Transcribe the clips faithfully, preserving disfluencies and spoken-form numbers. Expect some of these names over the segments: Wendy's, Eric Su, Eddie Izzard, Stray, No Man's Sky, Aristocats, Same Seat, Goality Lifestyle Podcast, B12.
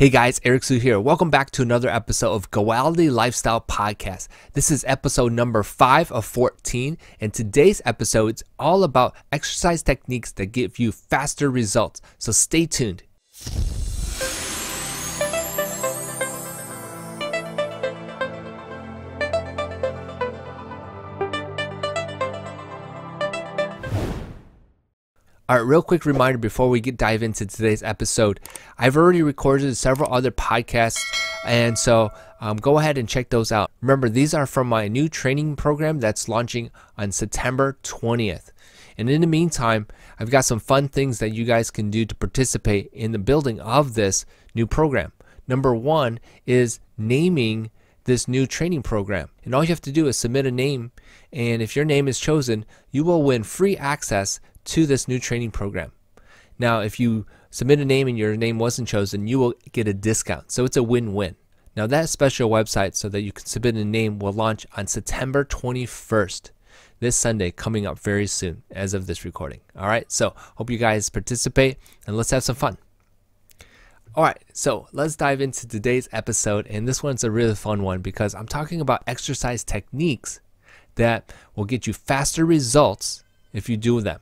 Hey guys, Eric Su here. Welcome back to another episode of Goality Lifestyle Podcast. This is episode number five of fourteen, and today's episode is all about exercise techniques that give you faster results. So stay tuned. All right, real quick reminder before we get dive into today's episode. I've already recorded several other podcasts, and so um, go ahead and check those out. Remember, these are from my new training program that's launching on September twentieth. And in the meantime, I've got some fun things that you guys can do to participate in the building of this new program. Number one is naming this new training program, and all you have to do is submit a name, and if your name is chosen, you will win free access to this new training program. Now if you submit a name and your name wasn't chosen, you will get a discount, so it's a win-win. Now that special website so that you can submit a name will launch on September twenty-first, this Sunday, coming up very soon as of this recording. Alright, so hope you guys participate and let's have some fun. Alright, so let's dive into today's episode, and this one's a really fun one because I'm talking about exercise techniques that will get you faster results if you do them.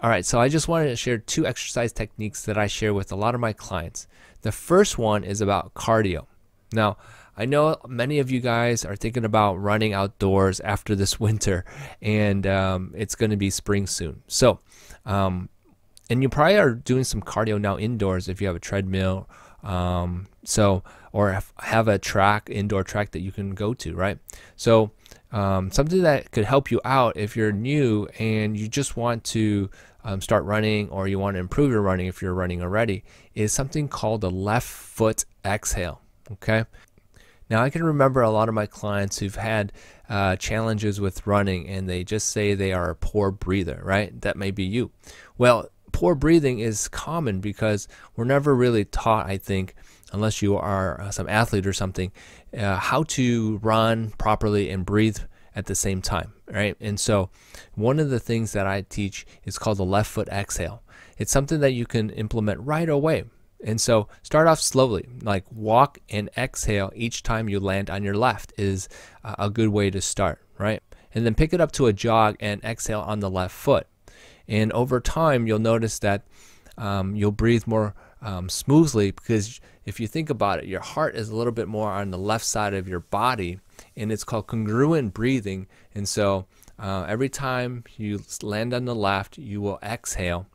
Alright, so I just wanted to share two exercise techniques that I share with a lot of my clients. The first one is about cardio. Now, I know many of you guys are thinking about running outdoors after this winter, and um, it's going to be spring soon. So, um, and you probably are doing some cardio now indoors if you have a treadmill, um, so or have a track, indoor track that you can go to, right? So um, something that could help you out if you're new and you just want to um, start running, or you want to improve your running if you're running already, is something called the left foot exhale, okay? Now I can remember a lot of my clients who've had uh, challenges with running, and they just say they are a poor breather, right? That may be you. Well, poor breathing is common because we're never really taught, I think, unless you are some athlete or something, uh, how to run properly and breathe at the same time, right? And so one of the things that I teach is called the left foot exhale. It's something that you can implement right away. And so start off slowly, like walk and exhale each time you land on your left is a good way to start, right? And then pick it up to a jog and exhale on the left foot. And over time, you'll notice that um, you'll breathe more um, smoothly, because if you think about it, your heart is a little bit more on the left side of your body, and it's called congruent breathing. And so uh, every time you land on the left, you will exhale.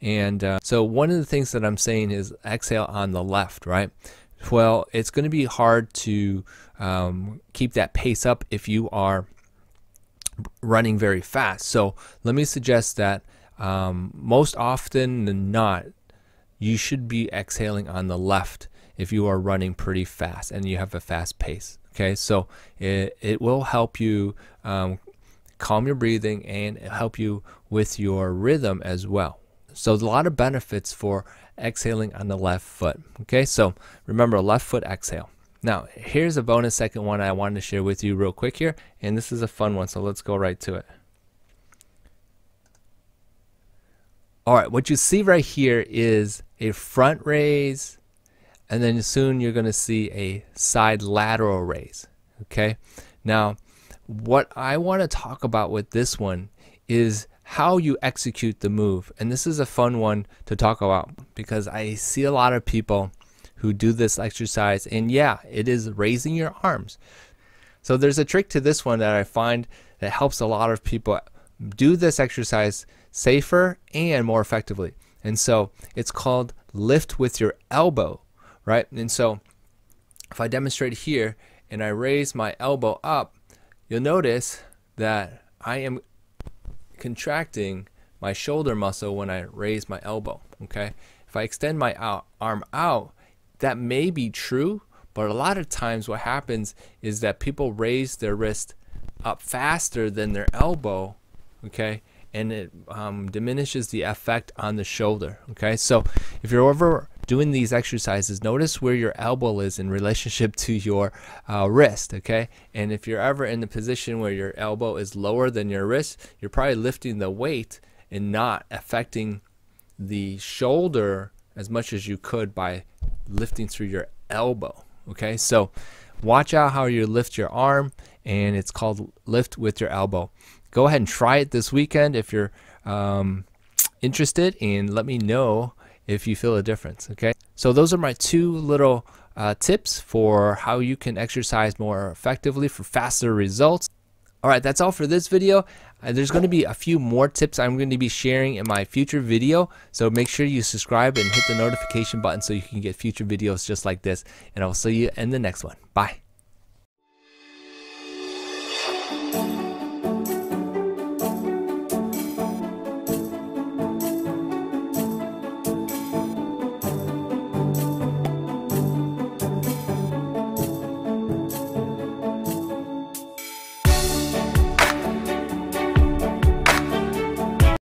And uh, so one of the things that I'm saying is exhale on the left, right? Well, it's going to be hard to um, keep that pace up if you are running very fast. So let me suggest that um, most often than not, you should be exhaling on the left if you are running pretty fast and you have a fast pace. Okay, so it, it will help you um, calm your breathing and help you with your rhythm as well. So there's a lot of benefits for exhaling on the left foot. Okay, so remember, left foot exhale. Now, here's a bonus second one I wanted to share with you real quick here, and this is a fun one, so let's go right to it. All right, what you see right here is a front raise, and then soon you're going to see a side lateral raise, okay? Now, what I want to talk about with this one is how you execute the move, and this is a fun one to talk about because I see a lot of people who do this exercise, and yeah, it is raising your arms. So there's a trick to this one that I find that helps a lot of people do this exercise safer and more effectively. And so it's called lift with your elbow, right? And so if I demonstrate here and I raise my elbow up, you'll notice that I am contracting my shoulder muscle when I raise my elbow, okay? If I extend my out, arm out, that may be true, but a lot of times what happens is that people raise their wrist up faster than their elbow, okay, and it um, diminishes the effect on the shoulder, okay? So if you're over doing these exercises, notice where your elbow is in relationship to your uh, wrist, okay? And if you're ever in the position where your elbow is lower than your wrist, you're probably lifting the weight and not affecting the shoulder as much as you could by lifting through your elbow. Okay, so watch out how you lift your arm, and it's called lift with your elbow. Go ahead and try it this weekend if you're um, interested, and let me know if you feel a difference. Okay, so those are my two little uh, tips for how you can exercise more effectively for faster results. All right, that's all for this video. Uh, there's going to be a few more tips I'm going to be sharing in my future video, so make sure you subscribe and hit the notification button so you can get future videos just like this, and I'll see you in the next one. Bye.